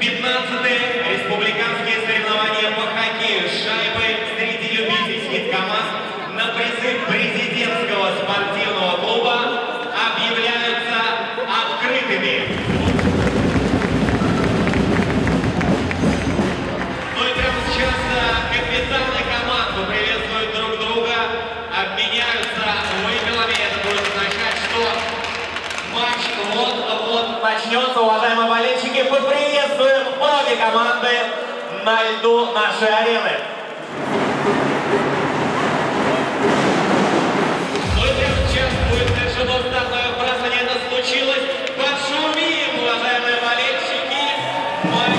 15-е республиканские соревнования по хоккею с шайбой среди любительских команд на призыв президентского спортивного клуба объявляются открытыми. Ну и прямо сейчас капитаны команду приветствуют друг друга, обменяются вымпелами. Это будет означать, что матч вот-вот начнется, уважаемые болельщики. Поприветствуем обе команды на льду нашей арены. Ну и прямо сейчас будет совершено стартовое бросание. Это случилось. Подшумим, уважаемые болельщики.